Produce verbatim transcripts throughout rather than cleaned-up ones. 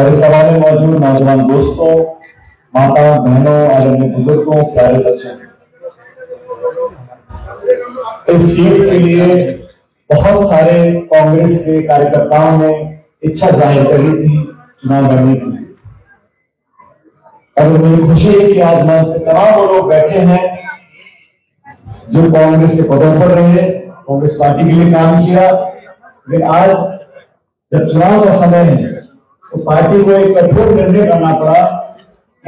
और इस सभा में मौजूद नौजवान दोस्तों, माता बहनों और अन्य बुजुर्गों, प्यारे बच्चों, इस सीट के लिए बहुत सारे कांग्रेस के कार्यकर्ताओं ने इच्छा जाहिर करी थी चुनाव लड़ने की, और मुझे खुशी है कि आज मंच पर तमाम लोग बैठे हैं जो कांग्रेस के पदों पर रहे, कांग्रेस पार्टी के लिए काम किया। लेकिन आज जब चुनाव का समय है तो पार्टी को एक कठोर निर्णय करना पड़ा,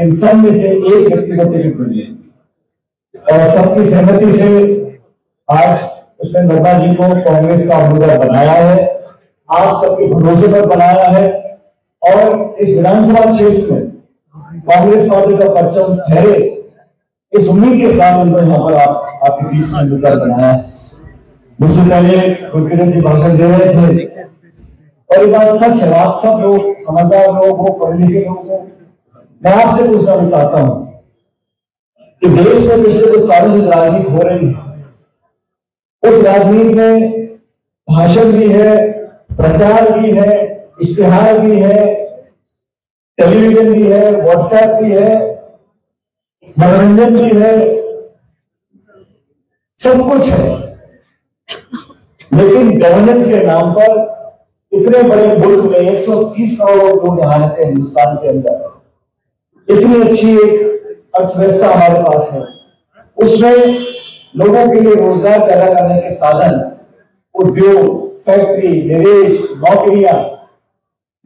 इन सब में से एक व्यक्ति को टिकट मिली और सबकी सहमति से आज उसने नड्डा जी को कांग्रेस का उम्मीदवार बनाया है, आप सबके भरोसे पर बनाया है। और इस विधानसभा क्षेत्र में कांग्रेस पार्टी का परचम फहरे, इस उम्मीद के साथ उनको यहाँ पर आप आपके बीच में उम्मीदवार बनाया है। मुझसे पहले मुख्यमंत्री जी भाषण दे रहे थे और ये बात सच है, आप सब लोग समझदार लोग हो, पढ़े लिखे लोग हो। मैं आपसे पूछना भी चाहता हूँ कि देश में पिछले कुछ सालों से राजनीति हो रही है, उस राजनीति में भाषण भी है, प्रचार भी है, इश्तेहार भी है, टेलीविजन भी है, व्हाट्सएप भी है, मनोरंजन भी है, सब कुछ है। लेकिन गवर्नेंस के नाम पर इतने बड़े मुल्क में एक सौ तीस करोड़ लोग यहाँ रहते हैं हिंदुस्तान के अंदर, इतनी अच्छी एक अर्थव्यवस्था हमारे पास है, उसमें लोगों के लिए रोजगार पैदा करने के साधन, उद्योग, फैक्ट्री, निवेश, नौकरियां,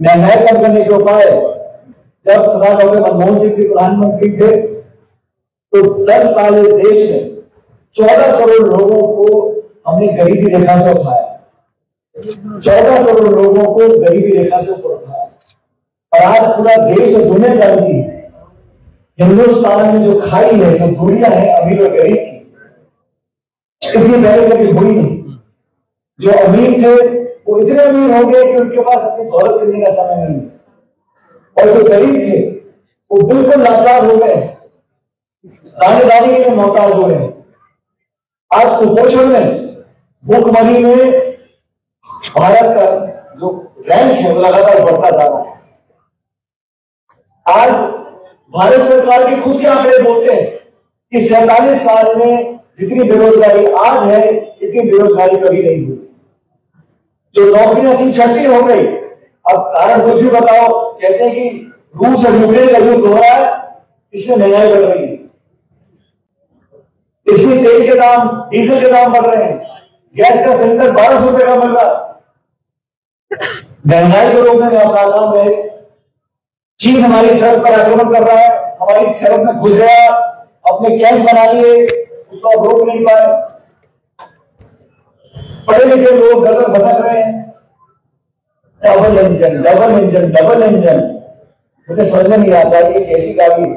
महंगाई कम करने के उपाय। जब सरदार डॉक्टर मनमोहन सिंह जी प्रधानमंत्री थे तो दस साल इस देश में चौदह करोड़ लोगों को हमने गरीबी रेखा से उठाया, चौदह करोड़ लोगों को गरीबी रेखा से ऊपर उठाया। और आज पूरा देश और दुनिया जानती है हिंदुस्तान में जो खाई है, जो दूरियां है अमीर और गरीब की, इतनी पहले कभी हुई नहीं। जो अमीर थे वो इतने अमीर हो गए कि उनके पास अपनी दौलत करने का समय नहीं, और जो गरीब थे वो बिल्कुल लाचार हो गए, दाने दानी के मोहताज हो गए। आज कुपोषण में, भूखमरी में भारत का जो रैंक है वो लगातार बढ़ता जा रहा है। आज भारत सरकार के खुद के आंकड़े बोलते हैं कि सैतालीस साल में जितनी बेरोजगारी आज है इतनी बेरोजगारी कभी नहीं हुई। जो नौकरियां थी छठी हो गई। अब कारण कुछ भी बताओ, कहते हैं कि रूस और यूक्रेन का युद्ध हो रहा है, इसमें महंगाई बढ़ रही है, इसमें तेल के दाम, डीजल के दाम बढ़ रहे हैं, गैस का सिलेंडर बारह सौ रुपए का मिल रहा है। महंगाई के रूप में अपना नाम है। चीन हमारी सरहद पर आक्रमण कर रहा है, हमारी सरहद में घुस गया, अपने कैंप बना लिए, उसको रोक नहीं पाए। पढ़े लिखे लोग गलत भटक रहे हैं, double engine, double engine, double engine. मुझे समझ में नहीं आता ये कैसी गाड़ी है,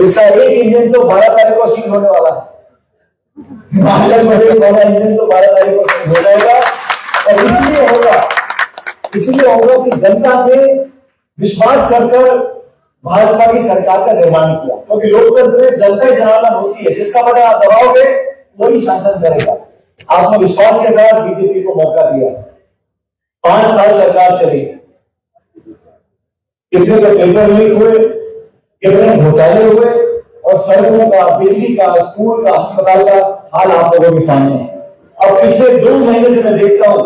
इसका एक इंजन तो बारह तारीख को सील होने वाला है। हिमाचल प्रदेश वाला इंजन तो बारह तारीख को सील हो जाएगा, और इसलिए होगा, इसलिए होगा कि जनता ने विश्वास करकर भाजपा की सरकार का निर्माण किया। क्योंकि लोकतंत्र में जनता ही जनार्दन होती है, जिसका बटन आप दबाओगे वही शासन करेगा। आपने विश्वास के साथ बीजेपी को मौका दिया, पांच साल सरकार चली, कितने तो पेपर लीक हुए, कितने घोटाले हुए, और सड़कों का, बिजली का, स्कूल का, अस्पताल का हाल आप लोगों के सामने है। अब पिछले दो महीने से मैं देखता हूं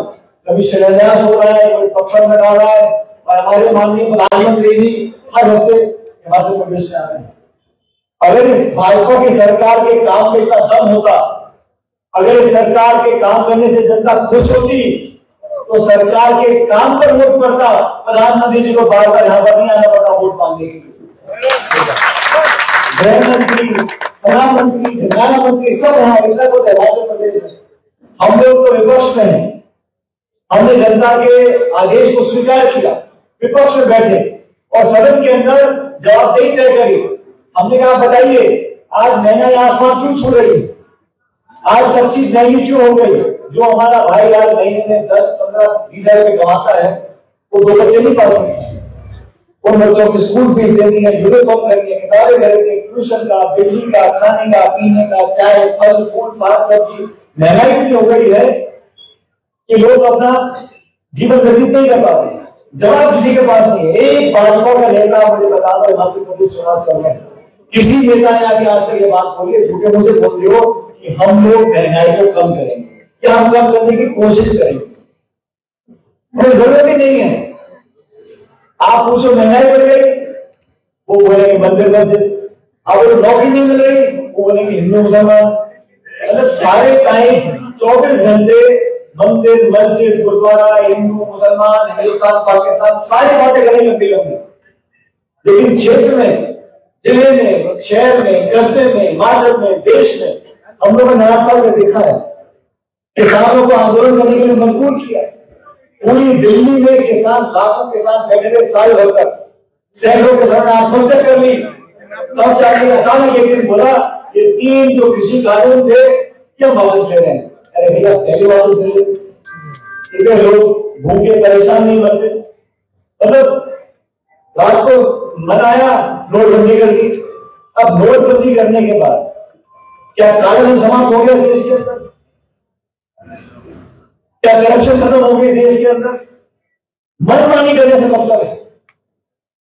कभी शिलान्यास हो रहा है, कभी पत्थर लगा रहा है, और हमारे माननीय प्रधानमंत्री जी हर हफ्ते हिमाचल प्रदेश में आ रहे हैं। अगर इस भाजपा की सरकार के काम में इतना दम होता, अगर इस सरकार के काम करने से जनता खुश होती, तो सरकार के काम पर वोट पड़ता, प्रधानमंत्री जी को बार बार यहाँ पर नहीं आना पड़ता वोट मांगने के लिए। गृह मंत्री, प्रधानमंत्री, खजाना मंत्री सब यहाँ हिमाचल प्रदेश है। हम लोग तो विपक्ष में हैं, हमने जनता के आदेश को स्वीकार किया, विपक्ष में बैठे और सदन के अंदर जवाबदेही तय करी। हमने कहा बताइए आज महंगाई आसमान क्यों छू रही है, आज सब चीज महंगी क्यों हो गई। जो हमारा भाई आज महीने में दस पंद्रह बीस हजार रुपए कमाता है वो दो बच्चे नहीं पढ़ सकते, उन बच्चों की स्कूल फीस देनी है, यूनिफॉर्म करनी है, किताबें खरीदनी, ट्यूशन का, बिजली का, खाने का, पीने का, चाय, फल फूल, साग सब्जी। महंगाई इतनी हो गई है कि लोग अपना जीवन व्यतीत नहीं कर पाते, जवाब किसी के पास नहीं है। एक भाजपा का नेता मुझे बता दो हिमाचल प्रदेश चुनाव कर रहे हैं, किसी नेता ने आगे आज तक ये बात बोली, झूठे मुंह से बोल रहे हो कि हम लोग महंगाई को कम करेंगे, क्या हम कम करने की कोशिश करेंगे? जरूरत ही नहीं है। आप पूछो महंगाई बढ़ गई, वो बोलेंगे मंदिर मस्जिद, आपको नौकरी नहीं मिल रही, वो बोलेंगे हिंदू मुसलमान। मतलब सारे टाइम चौबीस घंटे मंदिर मस्जिद गुरुद्वारा हिंदू मुसलमान हिंदुस्तान पाकिस्तान सारी बातें करेंगे लंबी लंबी, लेकिन क्षेत्र में जिले में शहर में कस्बे में हिमाचल में देश में हम लोगों ने नया साल से देखा है, किसानों को आंदोलन करने के लिए मजबूर किया। पूरी दिल्ली में किसान लाखों किसान बैठे थे साल भर तक, सैकड़ों किसान आत्महत्या कर ली, तब जाके अचानक एक दिन बोला ये तीन जो कृषि कानून थे क्या वापस ले रहे हैं। अरे भैया पहले वापस ले लें, इतने लोग भूखे परेशान नहीं बनते। मतलब रात को मनाया नोटबंदी कर दी, अब नोटबंदी करने के बाद क्या कानून समाप्त हो गया देश के अंदर? क्या करप्शन खत्म हो गई देश के अंदर? मनमानी करने से मतलब है,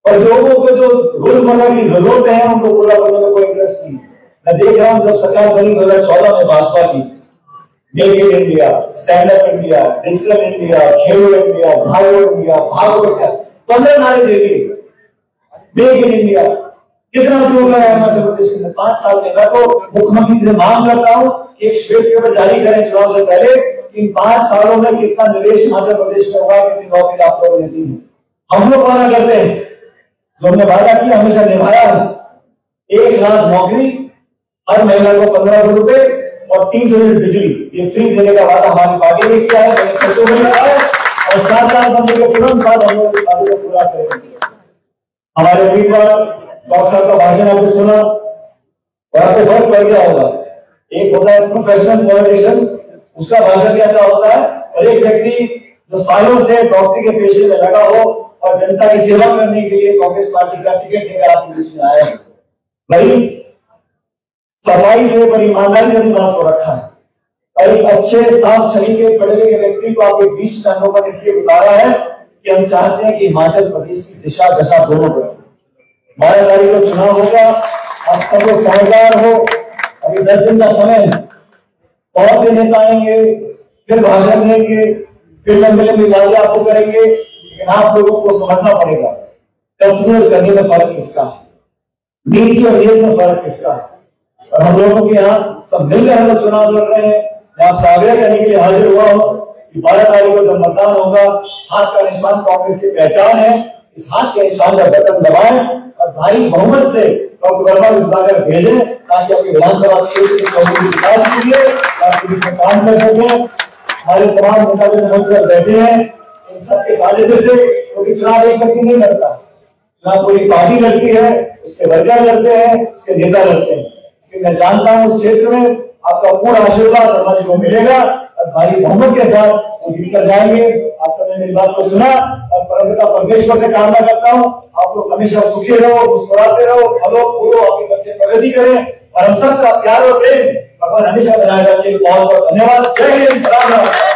और लोगों को जो रोजमर्रा की जरूरत है उनको पूरा करने में कोई इंटरेस्ट नहीं। मैं देख रहा हूं जब सरकार बनी दो हजार चौदह में भाजपा की make in India, stand up India, digital India, Khelo India, भागो इंडिया, भागो इंडिया, पंद्रह नारे दे दिए मेक इन इंडिया। कितना जोर है हिमाचल प्रदेश में पांच साल में। मैं तो मुख्यमंत्री से मांग करता हूँ एक श्वेत पेपर जारी करें चुनाव से पहले, इन पांच सालों में कितना निवेश हिमाचल प्रदेश में होगा, कितनी नौकरी आप लोगों ने दी। हम लोग वादा करते हैं जो हमने वादा किया हमेशा निभाया है, एक लाख नौकरी, हर महिला को पंद्रह सौ रुपए और तीन सौ यूनिट बिजली ये फ्री देने का वादा हमारे पार्टी ने किया है, और सात लाख बंदे के तुरंत बाद हम लोग पूरा करेंगे। हमारे उम्मीदवार डॉक्टर साहब का भाषण आपने सुना और आपको फर्क पड़ गया होगा। एक होता है प्रोफेशनल पॉलिटिशियन, उसका भाषण कैसा होता है, और एक व्यक्ति जो सालों से डॉक्टरी के पेशे में लगा हो और जनता की सेवा करने के लिए कांग्रेस पार्टी का टिकट लेकर आपके बीच में आया है। भाई सफाई से और ईमानदारी से बात को रखा है, एक अच्छे साफ शरीर पढ़े लिखे व्यक्ति को आपके बीच में पर इसलिए उतारा है कि हम चाहते हैं कि हिमाचल प्रदेश की दिशा दशा दोनों पर। बारह तारीख को चुनाव होगा, आप सब लोग समझदार हो, अभी दस दिन का समय है, बहुत से नेता आएंगे फिर भाषण देंगे फिर लंबे लंबे वादे आपको करेंगे, लेकिन आप लोगों को समझना पड़ेगा तस्वीर और करने में फर्क किसका है, नीति और नीति में फर्क किसका है। और हम लोगों के यहाँ सब मिलकर हम लोग चुनाव लड़ रहे हैं। मैं आपसे आग्रह करने के लिए हाजिर हुआ हूँ कि बारह तारीख को जब मतदान होगा, हाथ का निशान कांग्रेस की पहचान है, इस हाथ के निशान का बटन दबाए और भारी बहुमत से डॉक्टर भेजे ताकि आपके विधानसभा क्षेत्र के विकास के लिए काम कर सके। हमारे तमाम नेता बैठे हैं, इन सबके साझे से क्योंकि चुनाव एक व्यक्ति नहीं लड़ता, चुनाव पूरी पार्टी लड़ती है, उसके वर्कर लड़ते हैं, उसके नेता लड़ते हैं। क्योंकि मैं जानता हूँ उस क्षेत्र में आपका पूर्ण आशीर्वाद शर्मा जी को मिलेगा और भारी बहुमत के साथ वो जीत कर जाएंगे। आप सबने मेरी बात को सुना और परमपिता परमेश्वर से कामना करता हूँ आप लोग हमेशा सुखी रहो, मुस्कुराते रहो, फलो फूलो, आपके बच्चे प्रगति करें और हम सबका प्यार और प्रेम भगवान हमेशा बनाए रखें। बहुत बहुत धन्यवाद। जय हिंद।